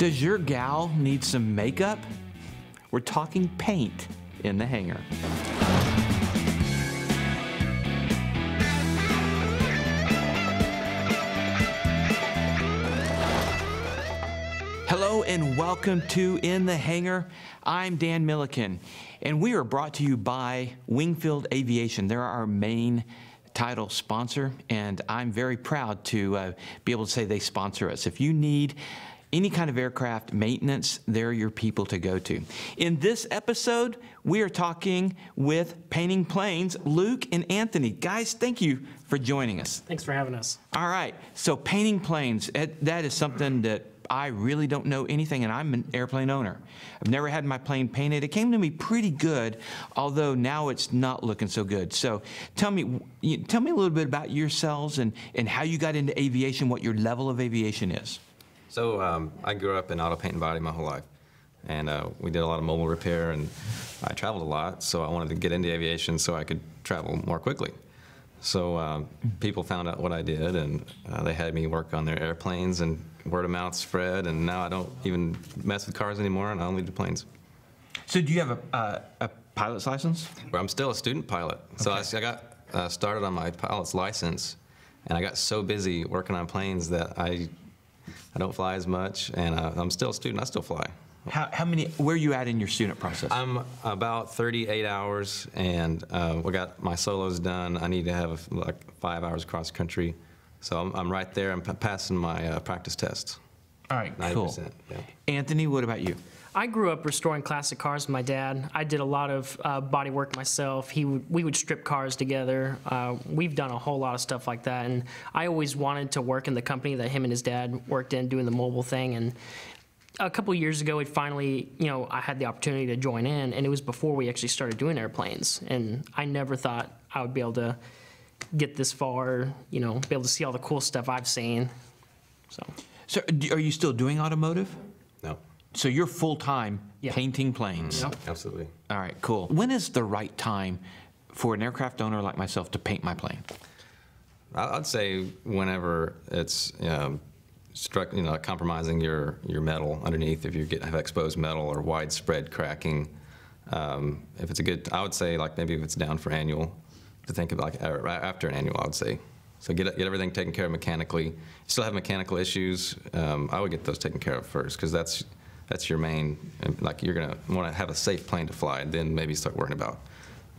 Does your gal need some makeup? We're talking paint in the hangar. Hello and welcome to In the Hangar. I'm Dan Millican, and we are brought to you by Wingfield Aviation. They're our main title sponsor, and I'm very proud to be able to say they sponsor us. If you need any kind of aircraft maintenance, they're your people to go to. In this episode, we are talking with Painting Planes, Luke and Anthony. Guys, thank you for joining us. Thanks for having us. All right, so Painting Planes, that is something that I really don't know anything, and I'm an airplane owner. I've never had my plane painted. It came to me pretty good, although now it's not looking so good. So tell me a little bit about yourselves and how you got into aviation, what your level of aviation is. So I grew up in auto paint and body my whole life, and we did a lot of mobile repair, and I traveled a lot, so I wanted to get into aviation so I could travel more quickly. So people found out what I did, and they had me work on their airplanes, and word of mouth spread, and now I don't even mess with cars anymore, and I only do planes. So do you have a pilot's license? Well, I'm still a student pilot. So okay. I got started on my pilot's license, and I got so busy working on planes that I don't fly as much, and I'm still a student. I still fly. How many? Where are you at in your student process? I'm about 38 hours, and we got my solos done. I need to have like 5 hours across the country. So I'm right there. I'm passing my practice tests. All right, 90%, cool. Yeah. Anthony, what about you? I grew up restoring classic cars with my dad. I did a lot of body work myself. We would strip cars together. We've done a whole lot of stuff like that. And I always wanted to work in the company that him and his dad worked in, doing the mobile thing. And a couple years ago, it finally, you know, I had the opportunity to join in. And it was before we actually started doing airplanes. And I never thought I would be able to get this far, you know, be able to see all the cool stuff I've seen. So are you still doing automotive? No. So you're full-time, yeah, painting planes? Yep. Absolutely. All right, cool. When is the right time for an aircraft owner like myself to paint my plane? I'd say whenever it's compromising your metal underneath, if you have exposed metal or widespread cracking. If it's a good, I would say like maybe if it's down for annual, to think about like after an annual, I would say. So get everything taken care of mechanically. You still have mechanical issues. I would get those taken care of first, because that's your main. Like you're gonna want to have a safe plane to fly, and then maybe start worrying about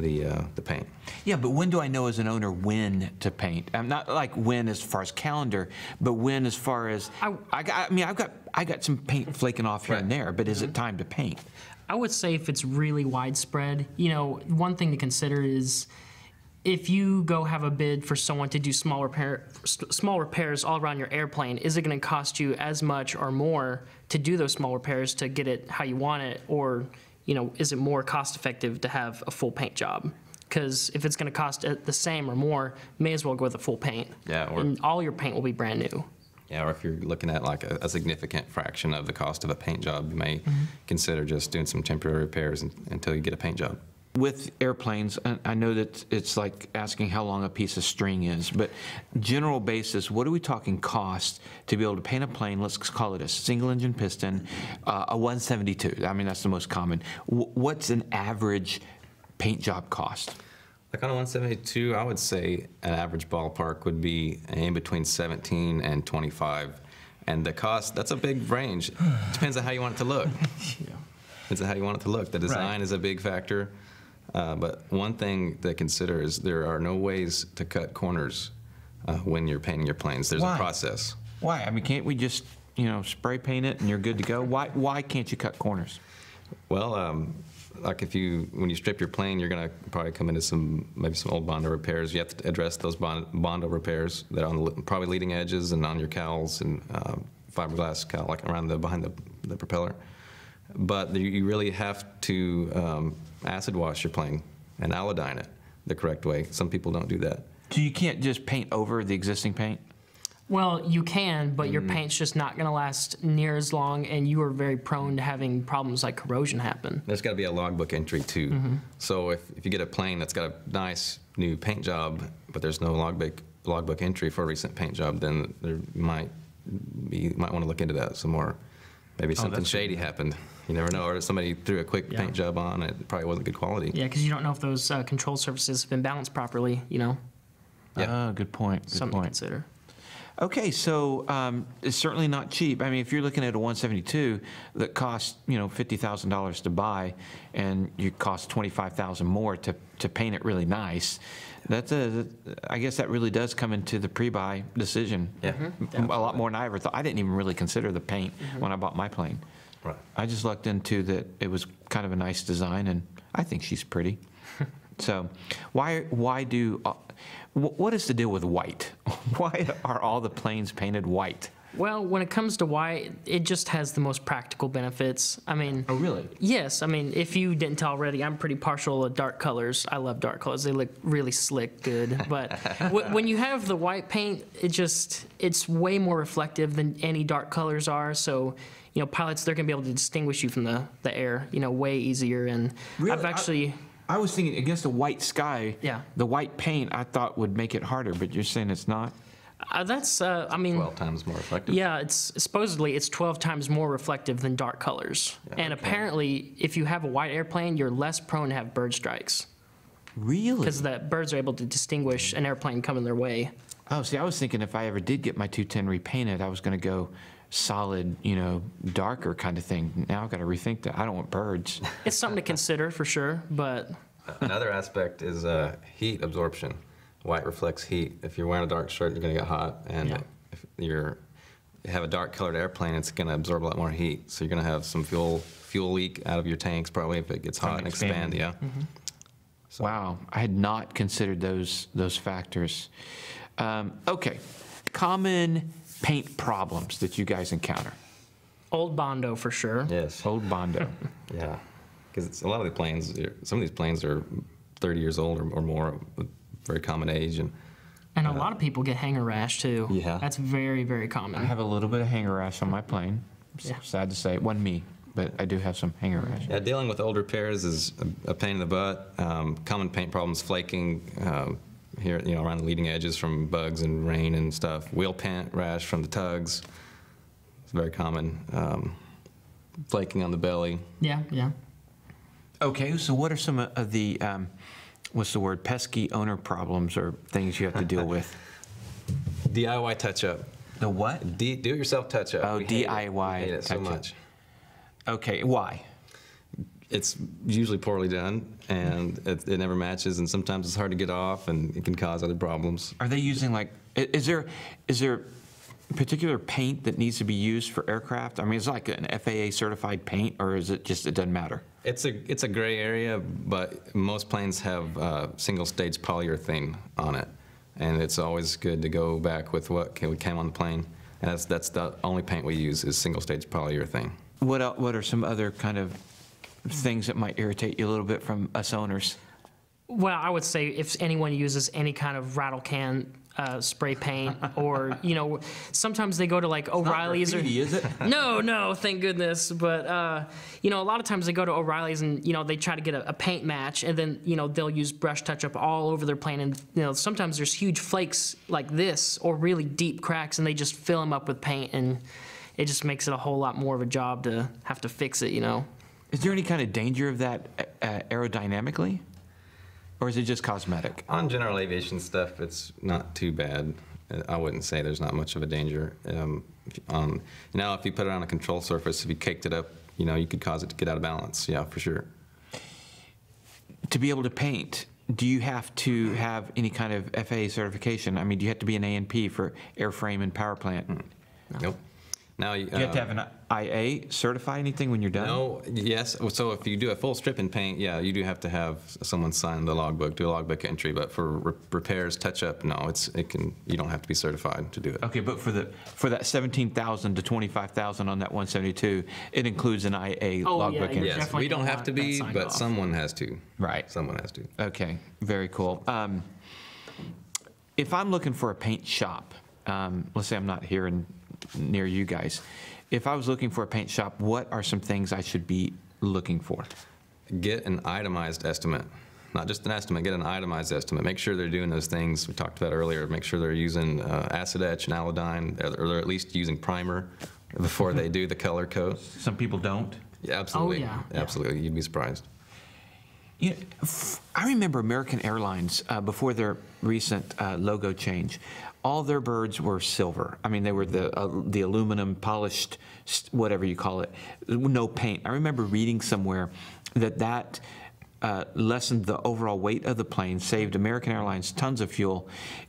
the paint. Yeah, but when do I know as an owner when to paint? I'm not like when as far as calendar, but when as far as I mean I've got some paint flaking off here, right, and there. But is it time to paint? I would say if it's really widespread, you know, one thing to consider is, if you go have a bid for someone to do small repairs all around your airplane, is it going to cost you as much or more to do those small repairs to get it how you want it, or, you know, is it more cost effective to have a full paint job? Because if it's going to cost the same or more, may as well go with a full paint. Yeah, or and all your paint will be brand new. Yeah, or if you're looking at like a significant fraction of the cost of a paint job, you may consider just doing some temporary repairs until you get a paint job. With airplanes, I know that it's like asking how long a piece of string is, but general basis, what are we talking cost to be able to paint a plane? Let's call it a single engine piston, a 172. I mean, that's the most common. What's an average paint job cost? Like on a 172, I would say an average ballpark would be in between 17 and 25. And the cost, that's a big range. Depends on how you want it to look. Yeah. Depends on how you want it to look. The design, right, is a big factor. But one thing to consider is there are no ways to cut corners when you're painting your planes. There's a process. Why? I mean, can't we just, you know, spray paint it and you're good to go? Why can't you cut corners? Well, like when you strip your plane, you're going to probably come into maybe some old Bondo repairs. You have to address those Bondo repairs that are on the probably leading edges and on your cowls and fiberglass cowl, like around behind the propeller. But you really have to acid wash your plane and alodyne it the correct way. Some people don't do that. So you can't just paint over the existing paint? Well, you can, but your paint's just not going to last near as long, and you are very prone to having problems like corrosion happen. There's got to be a logbook entry, too. So if you get a plane that's got a nice new paint job, but there's no logbook entry for a recent paint job, then you might want to look into that some more. Maybe something shady happened. You never know. Or somebody threw a quick paint job on. It probably wasn't good quality. Yeah, because you don't know if those control surfaces have been balanced properly, you know? Yeah. Good point. Good something point. To consider. Okay, so it's certainly not cheap. I mean, if you're looking at a 172 that costs, you know, $50,000 to buy, and you cost $25,000 more to paint it really nice, that's a, I guess that really does come into the pre-buy decision. Yeah, a lot more than I ever thought. I didn't even really consider the paint when I bought my plane. Right. I just lucked into that it was kind of a nice design, and I think she's pretty. So, why do? What is the deal with white? Why are all the planes painted white? Well, when it comes to white, it just has the most practical benefits. I mean, oh really? Yes. I mean, if you didn't tell already, I'm pretty partial to dark colors. I love dark colors. They look really slick, good. But when you have the white paint, it just it's way more reflective than any dark colors are. So, you know, pilots they're gonna be able to distinguish you from the air, you know, way easier. And really? I've actually. I was thinking against a white sky, the white paint I thought would make it harder, but you're saying it's not? That's, I mean... 12 times more reflective? Yeah, it's supposedly it's 12 times more reflective than dark colors. Yeah, and apparently, if you have a white airplane, you're less prone to have bird strikes. Really? Because the birds are able to distinguish an airplane coming their way. Oh, see, I was thinking if I ever did get my 210 repainted, I was going to go... solid, you know, darker kind of thing. Now I've got to rethink that. I don't want birds. It's something to consider for sure, but... Another aspect is heat absorption. White reflects heat. If you're wearing a dark shirt, you're going to get hot, and if you have a dark-colored airplane, it's going to absorb a lot more heat, so you're going to have some fuel leak out of your tanks probably if it gets hot and expand, So. Wow, I had not considered those factors. Okay, common... paint problems that you guys encounter. Old Bondo for sure. Yes. Old Bondo. Yeah, because a lot of the planes, some of these planes are 30 years old or more, very common age, and a lot of people get hanger rash too. Yeah. That's very, very common. I have a little bit of hanger rash on my plane. Sad to say, it wasn't me, but I do have some hanger rash. Yeah, dealing with old repairs is a pain in the butt. Common paint problems: flaking. Here, you know, around the leading edges from bugs and rain and stuff. Wheel paint rash from the tugs. It's very common. Flaking on the belly. Yeah, yeah. Okay, so what are some of the, what's the word, pesky owner problems or things you have to deal with? DIY touch-up. The what? Do-it-yourself touch-up. Oh, DIY. I hate it so much. Okay, why? It's usually poorly done, and it never matches, and sometimes it's hard to get off, and it can cause other problems. Are they using, like, is there particular paint that needs to be used for aircraft? I mean, it's like an FAA-certified paint, or is it just it doesn't matter? It's a gray area, but most planes have single-stage polyurethane on it, and it's always good to go back with what came on the plane, and that's the only paint we use is single-stage polyurethane. What are some other kind of... things that might irritate you a little bit from us owners? Well, I would say if anyone uses any kind of rattle can spray paint, or you know, sometimes they go to like O'Reilly's. Not graffiti, is it? No, thank goodness. But you know, a lot of times they go to O'Reilly's and you know they try to get a paint match, and then you know they'll use brush touch up all over their plane, and you know sometimes there's huge flakes like this, or really deep cracks, and they just fill them up with paint, and it just makes it a whole lot more of a job to have to fix it, you know. Is there any kind of danger of that aerodynamically, or is it just cosmetic? On general aviation stuff, it's not too bad. I wouldn't say there's not much of a danger. Now, if you put it on a control surface, if you caked it up, you know, you could cause it to get out of balance. Yeah, for sure. To be able to paint, do you have to have any kind of FAA certification? I mean, do you have to be an A&P for airframe and power plant? No. Nope. Now, do you have to have an IA certify anything when you're done? No, yes. So if you do a full strip and paint, yeah, you do have to have someone sign the logbook, do a logbook entry. But for repairs, touch up, no, you don't have to be certified to do it. Okay, but for that $17,000 to $25,000 on that 172, it includes an IA logbook entry. Yes, we don't have to be, but someone has to. Right, someone has to. Okay, very cool. If I'm looking for a paint shop, let's say I'm not here in near you guys. If I was looking for a paint shop, what are some things I should be looking for? Get an itemized estimate. Not just an estimate, get an itemized estimate. Make sure they're doing those things we talked about earlier. Make sure they're using acid etch and alodyne, or they're at least using primer before they do the color coat. Some people don't. Yeah, absolutely. Oh, yeah. Absolutely. Yeah. You'd be surprised. You know, I remember American Airlines, before their recent logo change, all their birds were silver. I mean, they were the aluminum polished, whatever you call it, no paint. I remember reading somewhere that lessened the overall weight of the plane, saved American Airlines tons of fuel.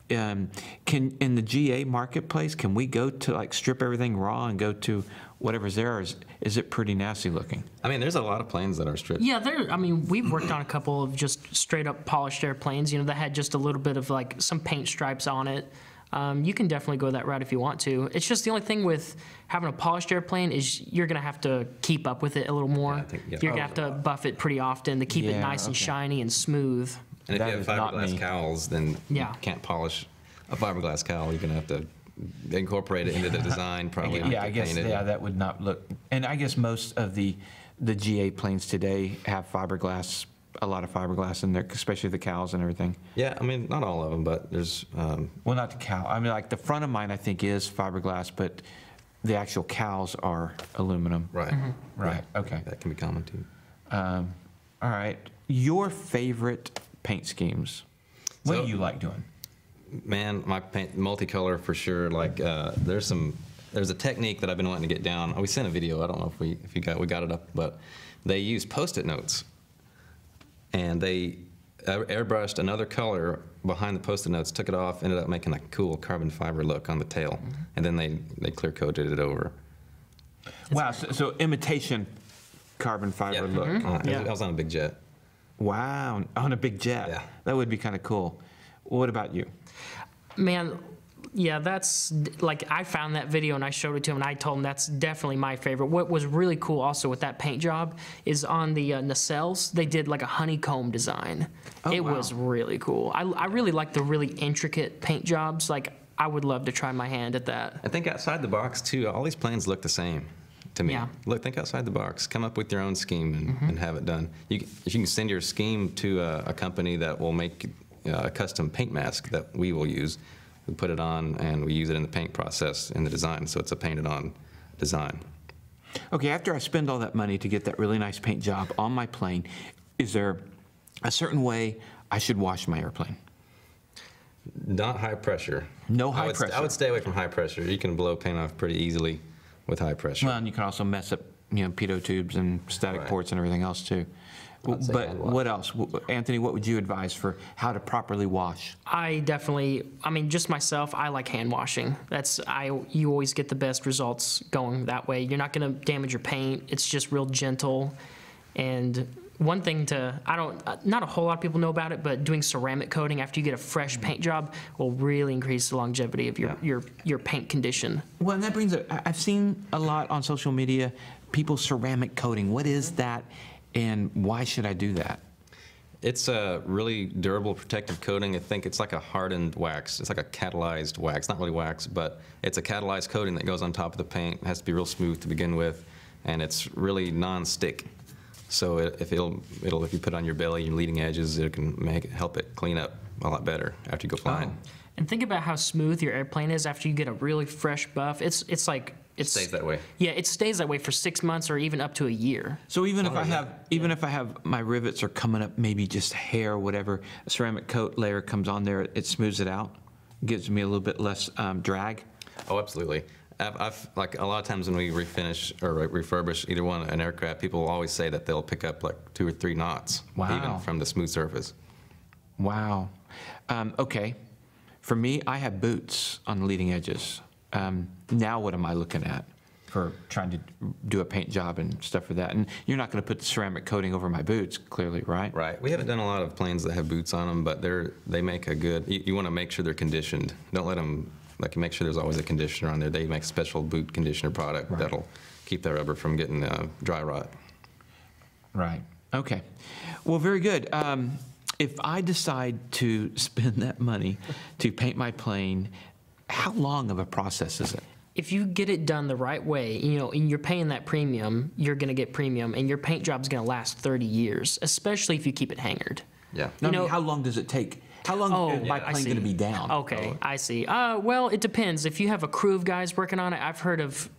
In the GA marketplace, can we go to like strip everything raw and go to whatever's there? Or is it pretty nasty looking? I mean, there's a lot of planes that are stripped. Yeah, there. I mean, we've worked on a couple of just straight up polished airplanes. You know, that had just a little bit of like some paint stripes on it. You can definitely go that route if you want to. It's just the only thing with having a polished airplane is you're going to have to keep up with it a little more. Yeah, you're going to have to buff it pretty often to keep it nice and shiny and smooth. And that if you have fiberglass cowls, then you can't polish a fiberglass cowl. You're going to have to incorporate it into the design probably. Yeah, I guess that would not look. And I guess most of the GA planes today have fiberglass, a lot of fiberglass in there, especially the cowls and everything. Yeah, I mean, not all of them, but there's... well, not the cowl. I mean, like the front of mine, I think, is fiberglass, but the actual cowls are aluminum. Right. Mm-hmm. Right, okay. That can be common, too. All right. Your favorite paint schemes? What do you like doing? Man, my paint, multicolor for sure. Like, there's a technique that I've been wanting to get down. Oh, we sent a video. I don't know if we got it up, but they use Post-it notes. And they airbrushed another color behind the Post-it notes, took it off, ended up making a cool carbon fiber look on the tail. Mm-hmm. And then they clear-coated it over. Wow, so imitation carbon fiber look. Mm-hmm. I was on a big jet. Wow, on a big jet. Yeah. That would be kind of cool. What about you? Man, yeah, that's, like, I found that video and I showed it to him and I told him that's definitely my favorite. What was really cool also with that paint job is on the nacelles, they did like a honeycomb design. Oh, it was really cool. I really like the really intricate paint jobs. Like, I would love to try my hand at that. I think outside the box, too, all these planes look the same to me. Yeah. Look, think outside the box. Come up with your own scheme and, and have it done. You can send your scheme to a company that will make a custom paint mask that we will use. We put it on, and we use it in the paint process in the design, so it's a painted-on design. Okay, after I spend all that money to get that really nice paint job on my plane, is there a certain way I should wash my airplane? Not high pressure. No high pressure. I would stay away from high pressure. You can blow paint off pretty easily with high pressure. Well, and you can also mess up, you know, pitot tubes and static ports and everything else, too. But what else? Anthony, what would you advise for how to properly wash? I mean, just myself, I like hand washing. You always get the best results going that way. You're not going to damage your paint. It's just real gentle. And one thing not a whole lot of people know about it, but doing ceramic coating after you get a fresh paint job will really increase the longevity of your paint condition. Well, and that brings up, I've seen a lot on social media, people ceramic coating. What is that? And why should I do that? It's a really durable protective coating. I think it's like a hardened wax. It's like a catalyzed wax. Not really wax, but it's a catalyzed coating that goes on top of the paint. It has to be real smooth to begin with, and it's really non-stick. So if you put it on your belly, your leading edges, it can help it clean up a lot better after you go flying. Oh. And think about how smooth your airplane is after you get a really fresh buff. It's like... It stays that way. Yeah, it stays that way for 6 months or even up to a year. So even if I have my rivets are coming up, maybe just hair, whatever, a ceramic coat layer comes on there, it smooths it out, gives me a little bit less drag. Oh, absolutely. Like a lot of times when we refinish or refurbish either one an aircraft, people always say that they'll pick up like 2 or 3 knots, even from the smooth surface. Wow. Okay, for me, I have boots on the leading edges. Now what am I looking at for trying to do a paint job and stuff for that? And you're not going to put the ceramic coating over my boots, clearly, right? Right. We haven't done a lot of planes that have boots on them, but they make a good... You want to make sure they're conditioned. Don't let them... Like, make sure there's always a conditioner on there. They make special boot conditioner product that'll keep that rubber from getting dry rot. Right. Okay. Well, very good. If I decide to spend that money to paint my plane... How long of a process is it? If you get it done the right way, you know, and you're paying that premium, you're going to get premium, and your paint job's going to last 30 years, especially if you keep it hangered. Yeah. No, I mean, how long does it take How long is my plane going to be down? Okay, I see. Well, it depends. If you have a crew of guys working on it, I've heard of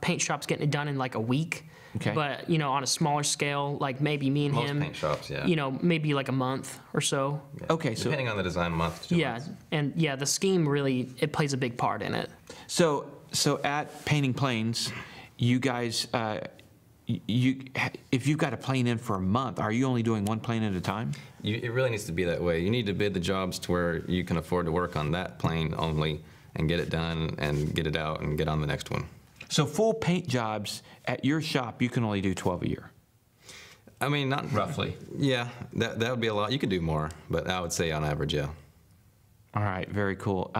paint shops getting it done in like a week. Okay. But, you know, on a smaller scale, like maybe me and him, paint shops, yeah. You know, maybe like a month or so. Yeah. Okay, so depending on the design, month to 2 months. And yeah, the scheme really, it plays a big part in it. So at Painting Planes, you guys, if you've got a plane in for a month, are you only doing one plane at a time? It really needs to be that way. You need to bid the jobs to where you can afford to work on that plane only and get it done and get it out and get on the next one. So full paint jobs at your shop, you can only do 12 a year. I mean, not roughly. Yeah, that would be a lot. You could do more, but I would say on average, yeah. All right, very cool.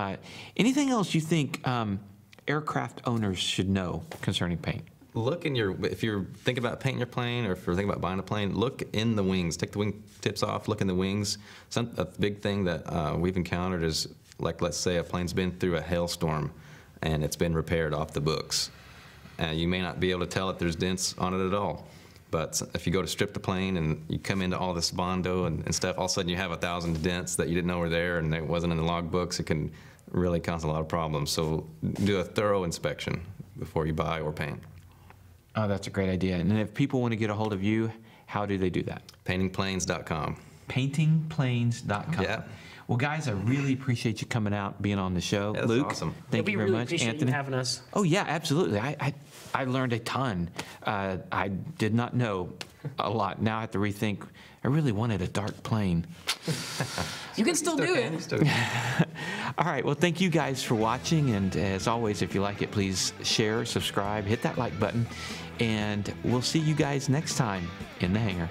Anything else you think aircraft owners should know concerning paint? Look in your, if you're thinking about painting your plane or if you're thinking about buying a plane, look in the wings. Take the wing tips off, look in the wings. A big thing that we've encountered is, like, let's say a plane's been through a hailstorm and it's been repaired off the books. And you may not be able to tell if there's dents on it at all. But if you go to strip the plane and you come into all this Bondo and stuff, all of a sudden you have 1,000 dents that you didn't know were there and it wasn't in the log books, it can really cause a lot of problems. So do a thorough inspection before you buy or paint. Oh, that's a great idea. And if people want to get a hold of you, how do they do that? Paintingplanes.com. Paintingplanes.com. Yeah. Well, guys, I really appreciate you coming out, being on the show. Yeah, Luke, awesome. Thank you very much. Appreciate Anthony you having us. Oh yeah, absolutely. I learned a ton. I did not know a lot. Now I have to rethink. I really wanted a dark plane. You can still do it. All right, well, thank you guys for watching. And as always, if you like it, please share, subscribe, hit that like button. And we'll see you guys next time in the hangar.